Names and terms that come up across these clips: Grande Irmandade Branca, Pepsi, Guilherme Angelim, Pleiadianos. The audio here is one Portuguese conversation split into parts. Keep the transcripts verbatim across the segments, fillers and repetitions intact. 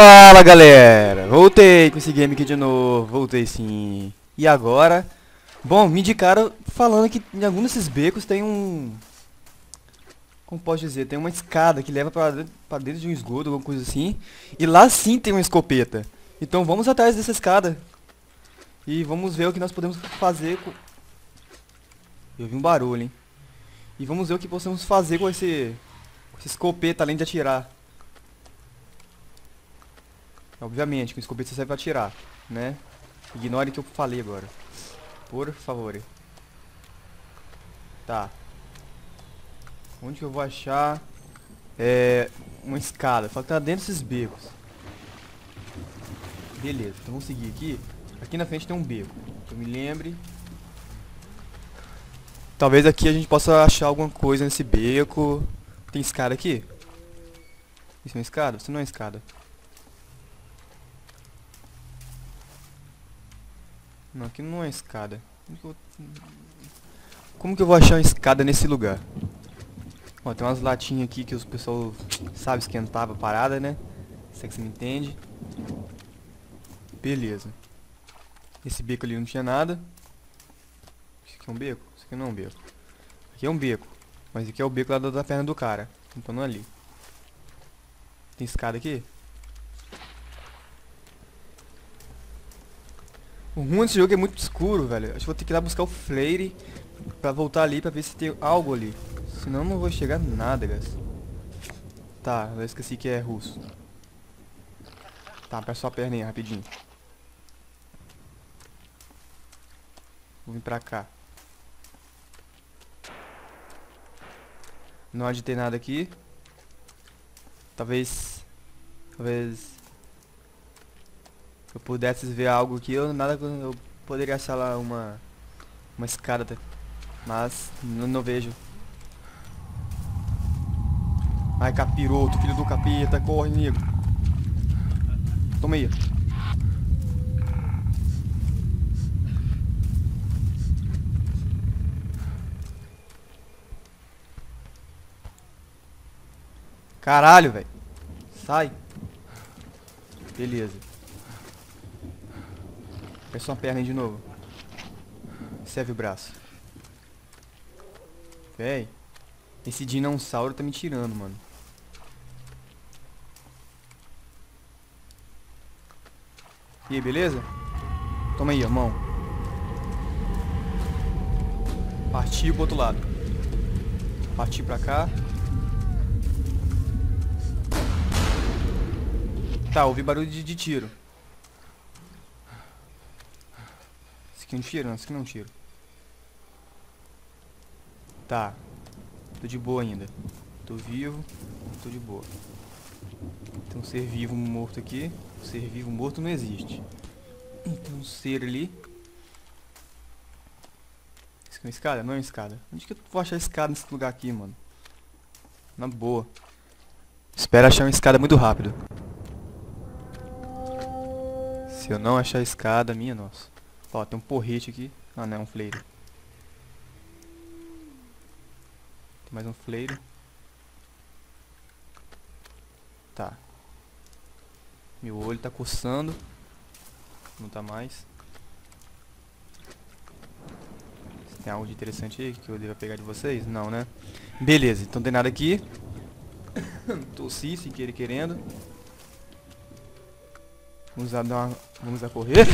Fala galera, voltei com esse game aqui de novo, voltei sim. E agora, bom, me indicaram falando que em algum desses becos tem um... Como posso dizer, tem uma escada que leva pra dentro, pra dentro de um esgoto, alguma coisa assim. E lá sim tem uma escopeta. Então vamos atrás dessa escada. E vamos ver o que nós podemos fazer com... Eu vi um barulho, hein. E vamos ver o que possamos fazer com esse... Com essa escopeta, além de atirar. Obviamente, que o escopeta serve pra atirar, né? Ignore o que eu falei agora. Por favor. Tá. Onde que eu vou achar... É... Uma escada. Só que tá dentro desses becos. Beleza. Então vamos seguir aqui. Aqui na frente tem um beco. Que eu me lembre. Talvez aqui a gente possa achar alguma coisa nesse beco. Tem escada aqui? Isso é uma escada? Isso não é escada. Não, aqui não é escada. Como que eu vou achar uma escada nesse lugar? Ó, tem umas latinhas aqui que os pessoal sabe esquentava a parada, né? Se é que você me entende. Beleza. Esse beco ali não tinha nada. Isso aqui é um beco? Isso aqui não é um beco. Aqui é um beco. Mas aqui é o beco lá da perna do cara. Então não é ali. Tem escada aqui? O ruim desse jogo é muito escuro, velho. Acho que vou ter que ir lá buscar o Flare pra voltar ali, pra ver se tem algo ali. Senão não vou chegar nada, guys. Tá, eu esqueci que é russo. Tá, aperta sua perna aí, rapidinho. Vou vir pra cá. Não há de ter nada aqui. Talvez... Talvez... Se eu pudesse ver algo aqui, eu, nada, eu poderia achar lá uma, uma escada, mas não, não vejo. Ai, capiroto, filho do capeta, corre, nego. Toma aí. Caralho, velho. Sai. Beleza. É só uma perna aí de novo. Serve o braço. Véi. Esse dinossauro tá me tirando, mano. E aí, beleza? Toma aí, ó, mão. Partiu pro outro lado. Partiu pra cá. Tá, ouvi barulho de, de tiro. Isso aqui é um tiro? Não, isso aqui não é um tiro. Tá. Tô de boa ainda. Tô vivo. Tô de boa. Tem um ser vivo morto aqui. Um ser vivo morto não existe. Tem um ser ali. Isso aqui é uma escada? Não é uma escada. Onde que eu vou achar escada nesse lugar aqui, mano? Na boa. Espera achar uma escada muito rápido. Se eu não achar a escada, minha nossa. Ó, tem um porrete aqui. Ah, não, é um fleiro. Tem mais um fleiro. Tá. Meu olho tá coçando. Não tá mais. Tem algo de interessante aí que eu devo pegar de vocês? Não, né? Beleza, então não tem nada aqui. Tossi, sem querer querendo. Vamos a dar uma... Vamos a correr.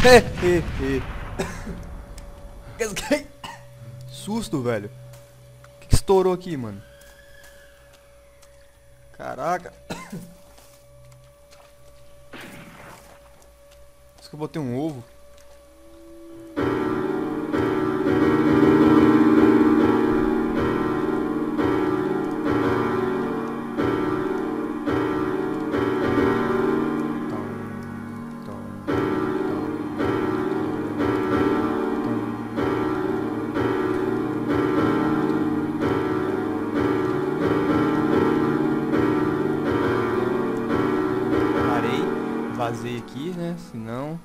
Susto, velho. O que, que estourou aqui, mano? Caraca. Acho que eu botei um ovo. Vazei aqui, né? Se não...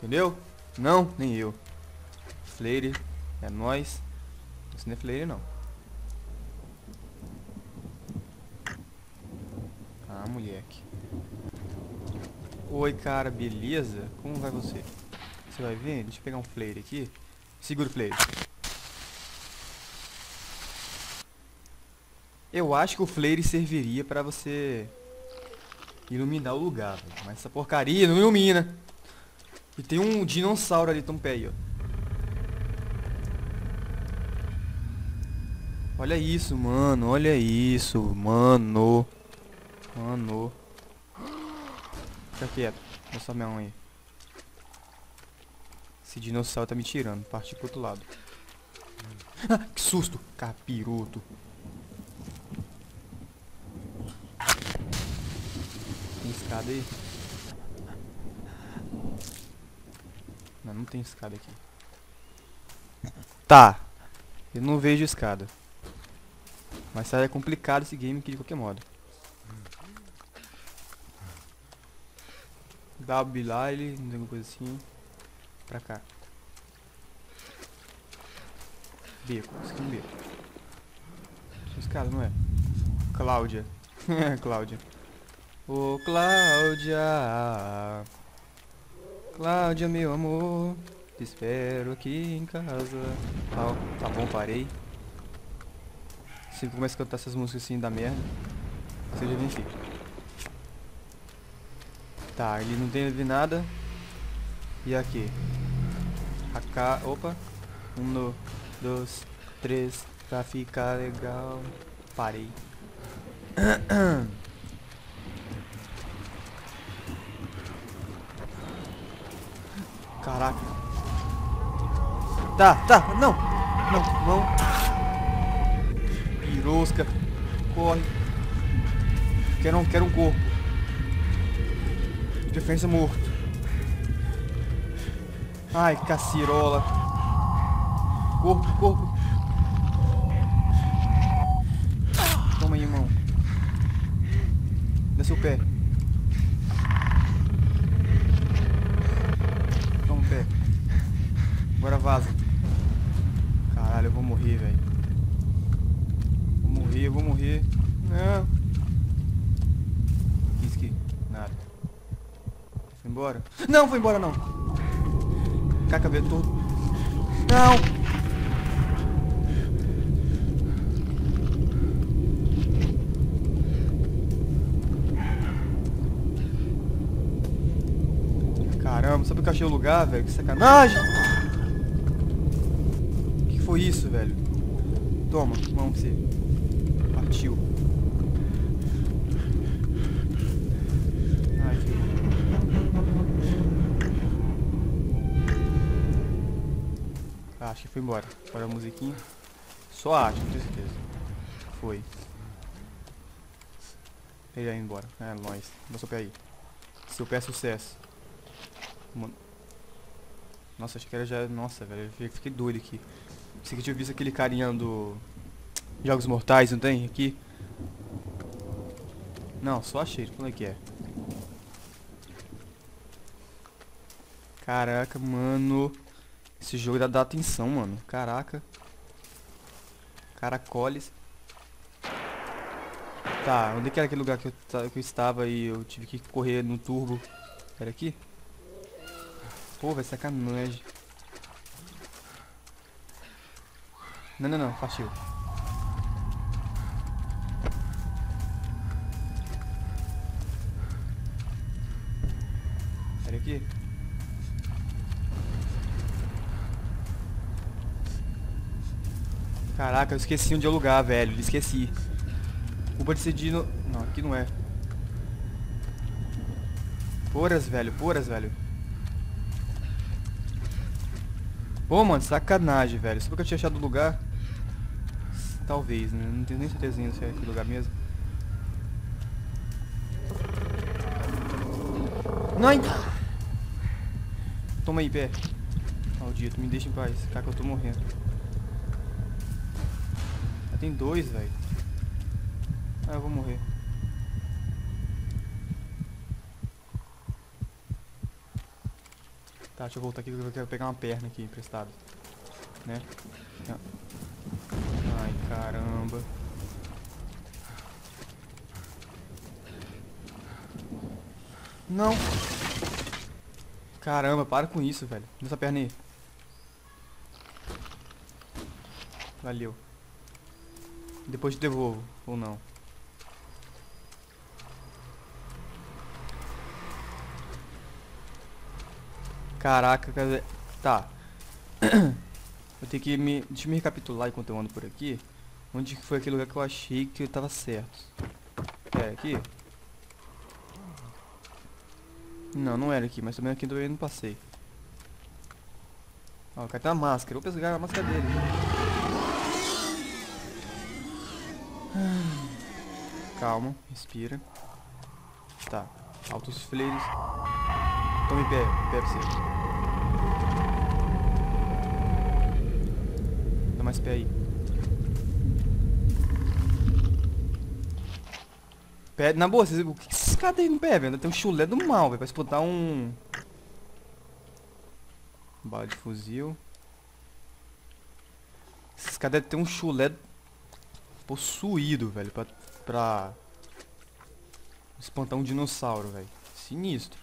Entendeu? Não, nem eu. Flare, é nóis. Isso não é flare, não. Ah, moleque. Oi, cara, beleza? Como vai você? Você vai ver? Deixa eu pegar um flare aqui. Segura o flare. Eu acho que o flare serviria pra você iluminar o lugar, véio. Mas essa porcaria não ilumina. E tem um dinossauro ali, tão pé aí, ó. Olha isso, mano. Olha isso, mano. Mano. Fica quieto. Nossa, minha mãe. Esse dinossauro tá me tirando. Parti pro outro lado. Ah, que susto. Capiroto. Tem escada aí? Não, não tem escada aqui. Tá. Eu não vejo escada. Mas sabe, é complicado esse game aqui de qualquer modo. W lá, ele não tem alguma coisa assim. Pra cá. Beco, isso aqui é um beco. Essa escada, não é? Cláudia. Cláudia. Ô, oh, Cláudia. Cláudia, meu amor. Te espero aqui em casa. Tá, tá bom, parei. Sempre começa a cantar essas músicas assim da merda. Você já vem aqui. Tá, ele não tem a ver nada. E aqui? Acá, opa. Um, dois, três. Pra ficar legal. Parei. Caraca. Tá, tá, não. Não, não. Pirosca, corre. Quero um, quero um corpo. Defensa morto. Ai, cacirola. Corpo, corpo. Toma aí, irmão. Desce o pé. Toma o pé. Agora vaza. Caralho, eu vou morrer, velho. Eu vou morrer. Não. Isso aqui. Nada. Foi embora? Não, foi embora não. Caca veio todo. Não. Caramba, sabe o que eu achei o lugar, velho? Que sacanagem. O que foi isso, velho? Toma, vamos pra você. Tio. Ai, tio. Ah, acho que foi embora. Fora a musiquinha. Só acho, com certeza. Foi. Ele ia embora. É nóis. Dá seu pé aí. Seu pé é sucesso. Mano. Nossa, acho que era já. Nossa, velho. Eu fiquei doido aqui. Pensei que eu tinha visto aquele carinha do. Jogos Mortais, não tem? Aqui? Não, só achei. Como é que é? Caraca, mano. Esse jogo dá, dá atenção, mano. Caraca. Caracoles. Tá, onde que era aquele lugar que eu, que eu estava e eu tive que correr no turbo? Era aqui? Pô, vai sacanagem. Não, não, não. Partiu. Aqui. Caraca, eu esqueci onde é o lugar, velho. Esqueci. Culpa de decidir no... Não, aqui não é. Poras, velho. Poras, velho. Pô, mano, sacanagem, velho. Sabe que eu tinha achado o lugar? Talvez, né? Não tenho nem certeza se é aquele lugar mesmo. Não, então... Toma aí, pé. Maldito, me deixa em paz. Cara, que eu tô morrendo. Já tem dois, velho. Ah, eu vou morrer. Tá, deixa eu voltar aqui que eu quero pegar uma perna aqui, emprestado. Né? Ai, caramba. Não. Caramba, para com isso, velho. Nessa perna aí. Valeu. Depois te devolvo, ou não. Caraca, quer dizer... Tá. Eu tenho que me... Deixa eu me recapitular enquanto eu ando por aqui. Onde foi aquele lugar que eu achei que eu tava certo? É, aqui? Não, não era aqui, mas também aqui eu não passei. Ó, o cara tem uma máscara. Eu vou pegar a máscara dele. Calma, respira. Tá. Altos flares. Tome pé, pé pra você. Dá mais pé aí. Pé, na boa, vocês... O que esses caras têm no pé, velho? Tem um chulé do mal, velho. Pra explotar um... Bala de fuzil. Esses caras devem ter um chulé possuído, velho. Pra... pra... espantar um dinossauro, velho. Sinistro.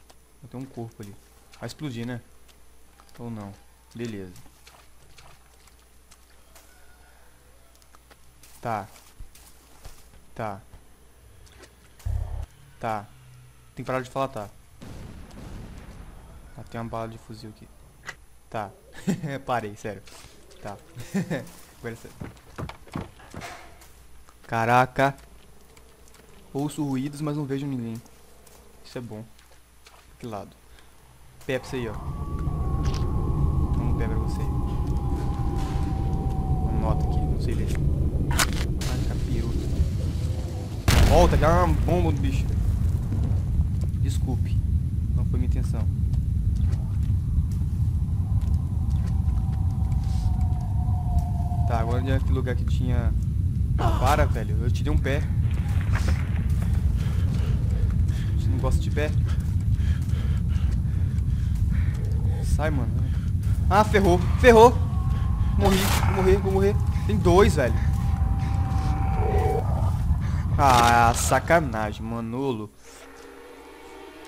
Tem um corpo ali. Vai explodir, né? Ou não. Beleza. Tá. Tá. Tá. Tem que parar de falar, tá. Ah, tem uma bala de fuzil aqui. Tá. Parei, sério. Tá. Agora é sério. Caraca. Ouço ruídos, mas não vejo ninguém. Isso é bom. Que lado? Pepsi aí, ó. Vamos pegar pra você. Nota aqui, não sei ler. Ai, capiroto. Volta, já é uma bomba do bicho. Desculpe. Não foi minha intenção. Tá, agora onde é aquele lugar que tinha... Ah, para, velho. Eu tirei um pé. Você não gosta de pé? Sai, mano. Ah, ferrou. Ferrou. Morri. Vou morrer. Vou morrer. Tem dois, velho. Ah, sacanagem, Manolo.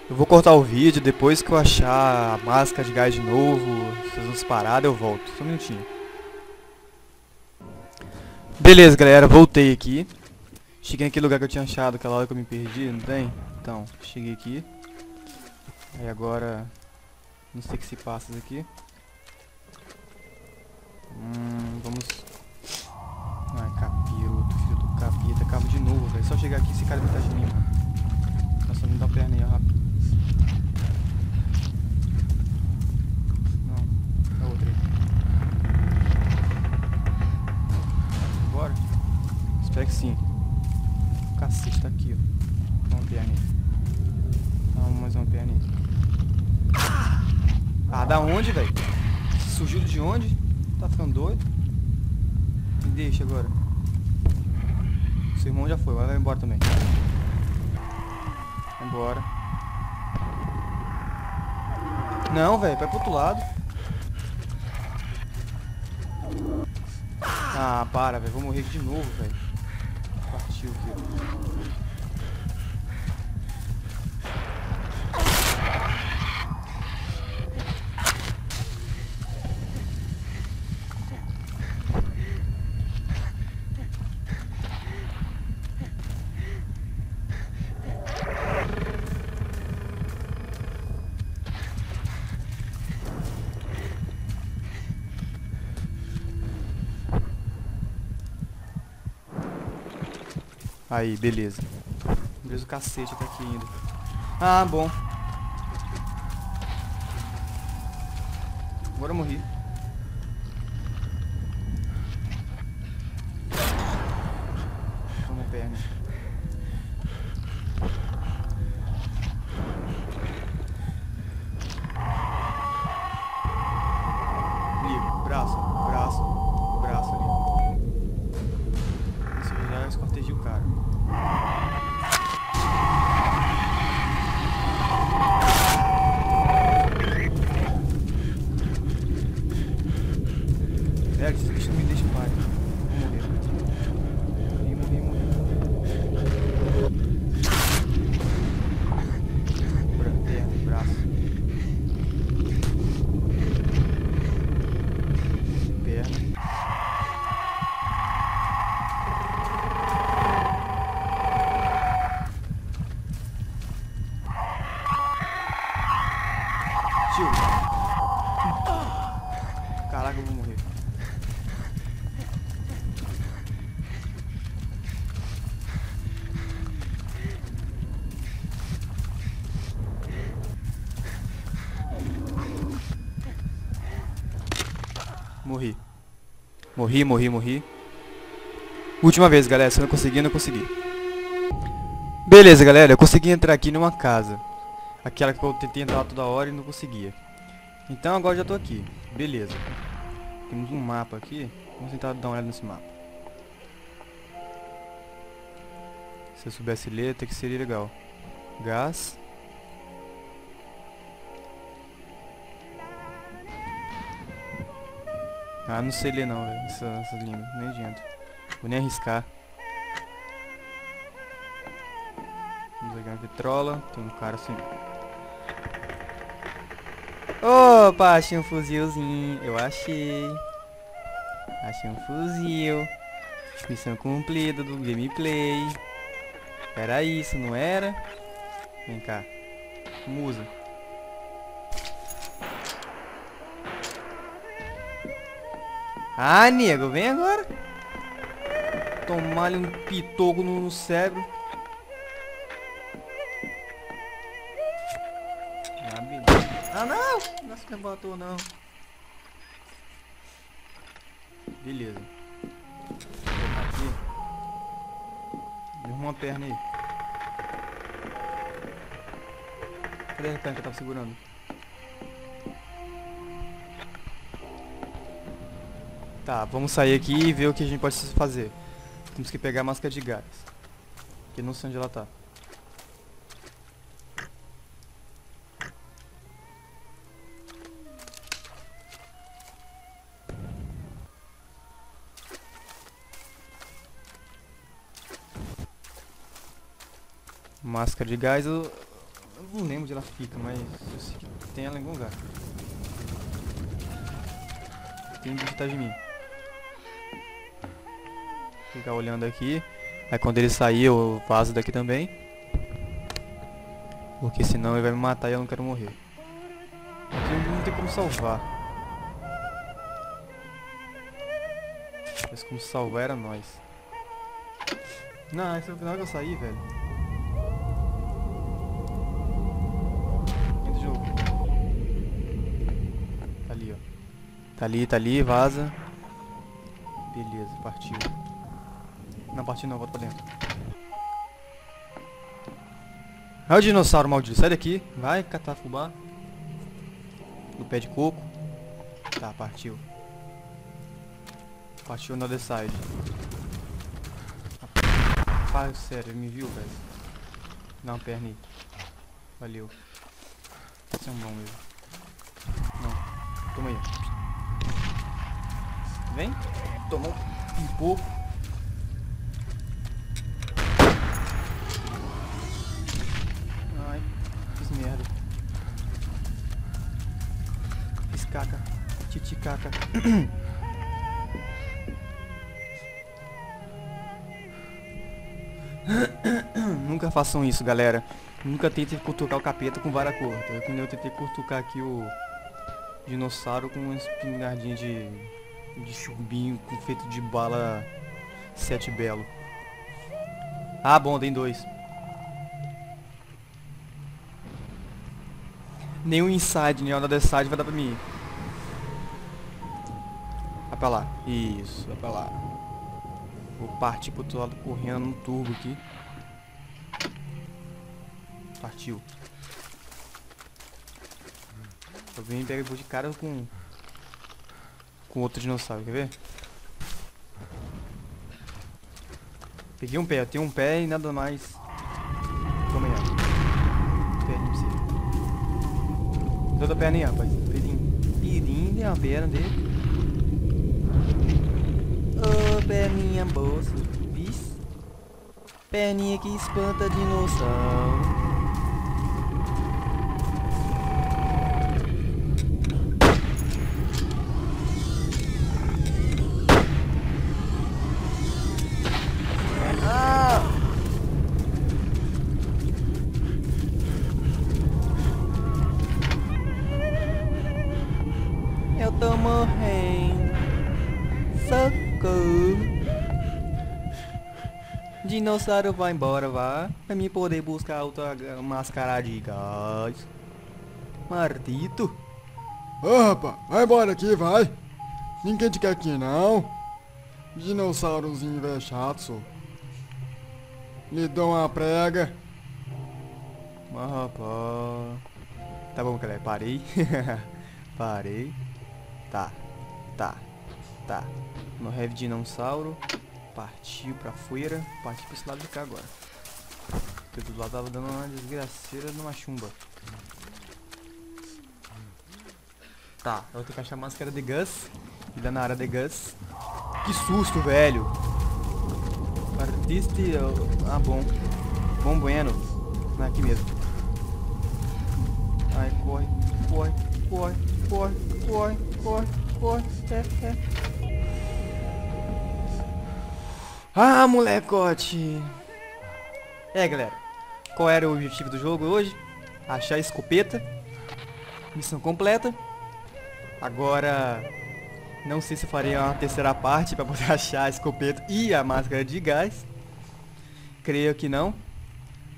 Eu vou cortar o vídeo. Depois que eu achar a máscara de gás de novo, essas duas paradas, eu volto. Só um minutinho. Beleza, galera. Voltei aqui. Cheguei naquele lugar que eu tinha achado. Aquela hora que eu me perdi, não tem? Então, cheguei aqui. Aí agora... Não sei o que se passa aqui. Hum, vamos... Ai, capiroto, filho do capeta. Acaba de novo, velho. Só chegar aqui, esse cara vai estar de mim, mano. Nossa, me dá uma perna aí, ó, rápido. Não, é outra aí. Bora? Espero que sim. O cacete tá aqui, ó. Dá uma perna aí. Dá mais uma perna aí. Ah, da onde, velho? Surgiu de onde? Tá ficando doido? Me deixa agora. Seu irmão já foi, vai embora também. Vai embora. Não, velho, vai pro outro lado. Ah, para, velho, vou morrer de novo, velho. Partiu aqui. Aí, beleza. Beleza, o cacete tá aqui ainda. Ah, bom. Agora eu morri. Toma a perna. Ali, braço, braço, braço ali. Isso já escortegi o cara. Velho, esse bicho não me deixa em paz. Vou morrer. Morri, morri, morri. Branco. Morri, morri, morri. Última vez, galera. Se eu não conseguir, eu não consegui. Beleza, galera. Eu consegui entrar aqui numa casa. Aquela que eu tentei entrar toda hora e não conseguia. Então agora já tô aqui. Beleza. Temos um mapa aqui. Vamos tentar dar uma olhada nesse mapa. Se eu soubesse ler, até que seria legal. Gás. Ah, não sei ler não, velho. Essa, essa linha. Nem adianta. Vou nem arriscar. Vamos pegar uma vitrola. Tem um cara assim. Opa, achei um fuzilzinho. Eu achei. Achei um fuzil. Missão cumprida do gameplay. Era isso, não era? Vem cá. Musa. Ah, nego, vem agora. Tomar-lhe um pitoco no, no cérebro. Ah, beleza. Ah, não! Nossa, não botou, não. Beleza. Arruma a perna aí. Cadê a perna que eu tava segurando? Tá, vamos sair aqui e ver o que a gente pode fazer. Temos que pegar a máscara de gás, porque não sei onde ela tá. Máscara de gás, eu, eu não lembro onde ela fica, mas eu sei que tem ela em algum lugar. Tem que estar de mim. Ficar olhando aqui. Aí quando ele sair eu vazo daqui também, porque senão ele vai me matar e eu não quero morrer. Aqui não tem como salvar. Mas como salvar era nós. Não, esse é o final que eu saí, velho. Tá ali, tá ali, vaza. Beleza, partiu. Não, partiu não, volta pra dentro. É o dinossauro maldito, sai daqui. Vai, catar fubá. No pé de coco. Tá, partiu. Partiu no other side. Rapaz, sério, me viu, velho. Dá uma perna aí. Valeu. Esse é um bom mesmo. Não, toma aí. Vem, tomou um pouco. Ai, fiz merda. Fiz caca, titicaca. Nunca façam isso, galera. Nunca tentem cutucar o capeta com vara curta. Eu que nem eu tentei cutucar aqui o dinossauro com um espingardinho de... de chumbinho feito de bala sete belo. Ah, bom, tem dois. Nenhum inside, nenhum other side vai dar pra mim. Vai pra lá. Isso, vai pra lá. Vou partir pro outro lado correndo no turbo aqui. Partiu. Eu venho e pego de cara com... com outro dinossauro, quer ver? Peguei um pé, eu tenho um pé e nada mais. Toma aí, ó. Perna pra você. Toda a perna aí, rapaz. Pirinho. Pirinho é a perna dele. Ô, oh, perninha boa, bis. Perninha que espanta dinossauro. Tô morrendo. Socorro. Dinossauro vai embora, vá. Pra mim poder buscar outra máscara de gás. Maldito. Ô, rapaz, vai embora aqui, vai. Ninguém te quer aqui, não. Dinossaurozinho velho chato. Me dão uma prega. Mas rapaz. Tá bom, galera. Parei. Parei. Tá. Tá. Tá. No heavy dinossauro. Partiu pra feira. Partiu pra esse lado de cá agora. Porque do lado tava dando uma desgraceira numa chumba. Tá. Eu tenho que achar a máscara de Gus. E dar na área de Gus. Que susto, velho. Artista. Ah, bom. Bom bueno. Ah, aqui mesmo. Ai, corre, corre, corre, corre, corre, corre, corre. É, é. Ah, molecote. É, galera. Qual era o objetivo do jogo hoje? Achar a escopeta. Missão completa. Agora... não sei se eu farei uma terceira parte para poder achar a escopeta e a máscara de gás. Creio que não.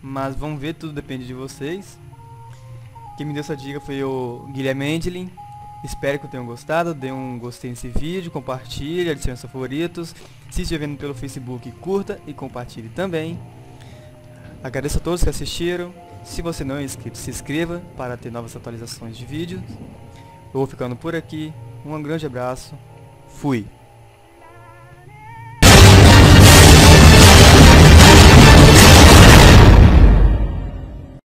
Mas vamos ver, tudo depende de vocês. Quem me deu essa dica foi o Guilherme Angelim. Espero que tenham gostado. Dê um gostei nesse vídeo, compartilhe, adicione seus favoritos. Se estiver vendo pelo Facebook, curta e compartilhe também. Agradeço a todos que assistiram. Se você não é inscrito, se inscreva para ter novas atualizações de vídeos. Eu vou ficando por aqui. Um grande abraço. Fui.